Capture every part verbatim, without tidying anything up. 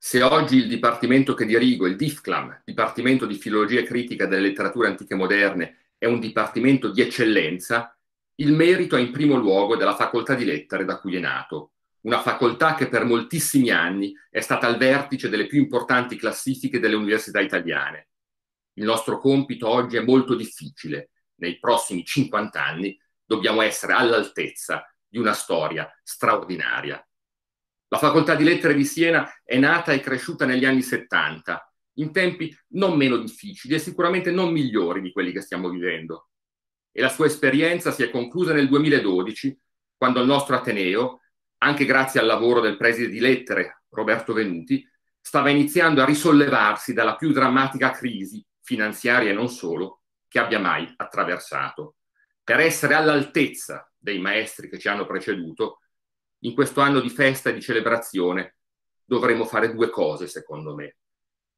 Se oggi il dipartimento che dirigo, il DIFCLAM, Dipartimento di Filologia Critica delle Letterature Antiche e Moderne, è un dipartimento di eccellenza, il merito è in primo luogo della facoltà di lettere da cui è nato, una facoltà che per moltissimi anni è stata al vertice delle più importanti classifiche delle università italiane. Il nostro compito oggi è molto difficile. Nei prossimi cinquanta anni dobbiamo essere all'altezza di una storia straordinaria. La facoltà di lettere di Siena è nata e cresciuta negli anni settanta, in tempi non meno difficili e sicuramente non migliori di quelli che stiamo vivendo. E la sua esperienza si è conclusa nel duemiladodici, quando il nostro Ateneo, anche grazie al lavoro del preside di lettere Roberto Venuti, stava iniziando a risollevarsi dalla più drammatica crisi, finanziaria e non solo, che abbia mai attraversato. Per essere all'altezza dei maestri che ci hanno preceduto, in questo anno di festa e di celebrazione dovremo fare due cose, secondo me.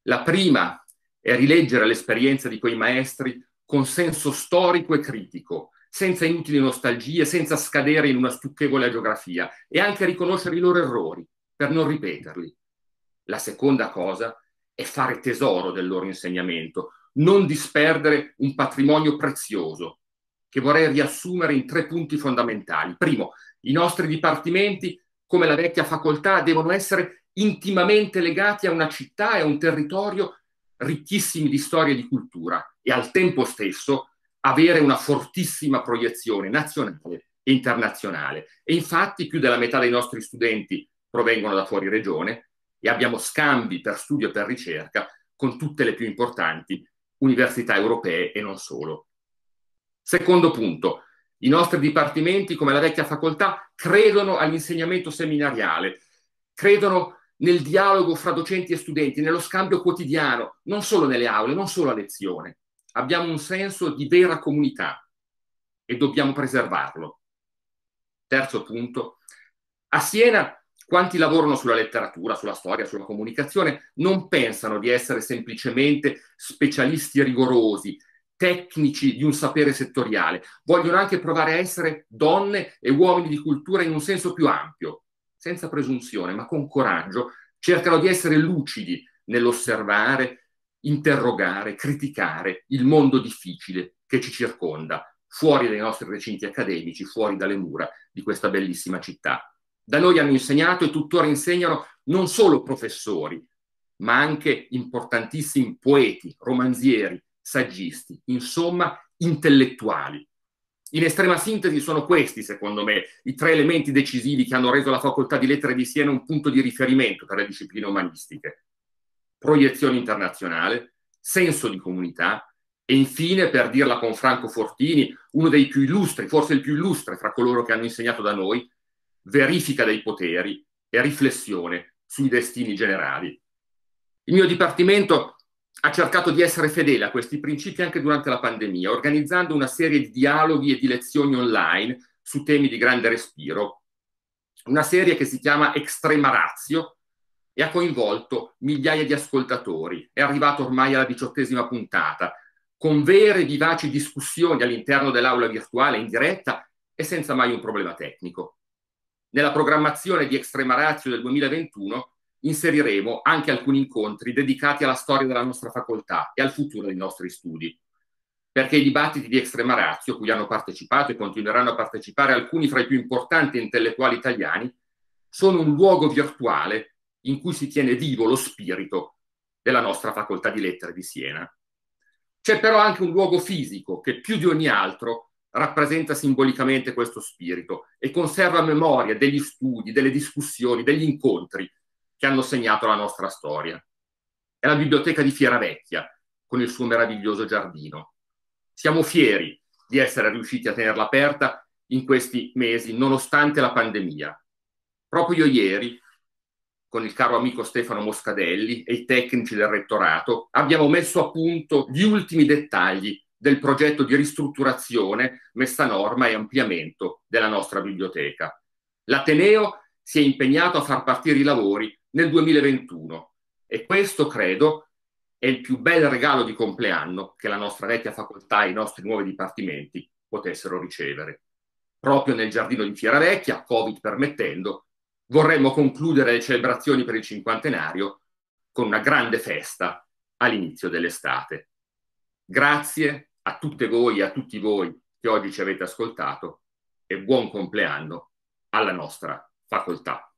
La prima è rileggere l'esperienza di quei maestri con senso storico e critico, senza inutili nostalgie, senza scadere in una stucchevole agiografia, e anche riconoscere i loro errori per non ripeterli. La seconda cosa è fare tesoro del loro insegnamento, non disperdere un patrimonio prezioso, che vorrei riassumere in tre punti fondamentali. Primo, i nostri dipartimenti, come la vecchia facoltà, devono essere intimamente legati a una città e a un territorio ricchissimi di storia e di cultura, e al tempo stesso avere una fortissima proiezione nazionale e internazionale. E infatti più della metà dei nostri studenti provengono da fuori regione e abbiamo scambi per studio e per ricerca con tutte le più importanti università europee e non solo. Secondo punto, i nostri dipartimenti, come la vecchia facoltà, credono all'insegnamento seminariale, credono nel dialogo fra docenti e studenti, nello scambio quotidiano, non solo nelle aule, non solo a lezione. Abbiamo un senso di vera comunità e dobbiamo preservarlo. Terzo punto, a Siena quanti lavorano sulla letteratura, sulla storia, sulla comunicazione non pensano di essere semplicemente specialisti rigorosi, tecnici di un sapere settoriale, vogliono anche provare a essere donne e uomini di cultura in un senso più ampio, senza presunzione ma con coraggio, cercano di essere lucidi nell'osservare, interrogare, criticare il mondo difficile che ci circonda, fuori dai nostri recinti accademici, fuori dalle mura di questa bellissima città. Da noi hanno insegnato e tuttora insegnano non solo professori, ma anche importantissimi poeti, romanzieri, saggisti, insomma intellettuali. In estrema sintesi sono questi, secondo me, i tre elementi decisivi che hanno reso la facoltà di lettere di Siena un punto di riferimento per le discipline umanistiche: proiezione internazionale, senso di comunità e infine, per dirla con Franco Fortini, uno dei più illustri, forse il più illustre fra coloro che hanno insegnato da noi, verifica dei poteri e riflessione sui destini generali. Il mio dipartimento ha cercato di essere fedele a questi principi anche durante la pandemia, organizzando una serie di dialoghi e di lezioni online su temi di grande respiro, una serie che si chiama Extrema Razio, e ha coinvolto migliaia di ascoltatori. È arrivato ormai alla diciottesima puntata, con vere e vivaci discussioni all'interno dell'aula virtuale, in diretta e senza mai un problema tecnico. Nella programmazione di Extrema Razio del duemilaventuno inseriremo anche alcuni incontri dedicati alla storia della nostra facoltà e al futuro dei nostri studi, perché i dibattiti di Extrema Razio, cui hanno partecipato e continueranno a partecipare alcuni fra i più importanti intellettuali italiani, sono un luogo virtuale in cui si tiene vivo lo spirito della nostra facoltà di lettere di Siena. C'è però anche un luogo fisico che più di ogni altro rappresenta simbolicamente questo spirito e conserva memoria degli studi, delle discussioni, degli incontri che hanno segnato la nostra storia. È la biblioteca di Fiera Vecchia, con il suo meraviglioso giardino. Siamo fieri di essere riusciti a tenerla aperta in questi mesi, nonostante la pandemia. Proprio ieri, con il caro amico Stefano Moscadelli e i tecnici del rettorato, abbiamo messo a punto gli ultimi dettagli del progetto di ristrutturazione, messa a norma e ampliamento della nostra biblioteca. L'Ateneo si è impegnato a far partire i lavori nel duemilaventuno e questo, credo, è il più bel regalo di compleanno che la nostra vecchia facoltà e i nostri nuovi dipartimenti potessero ricevere. Proprio nel giardino di Fiera Vecchia, Covid permettendo, vorremmo concludere le celebrazioni per il cinquantenario con una grande festa all'inizio dell'estate. Grazie a tutte voi e a tutti voi che oggi ci avete ascoltato e buon compleanno alla nostra facoltà.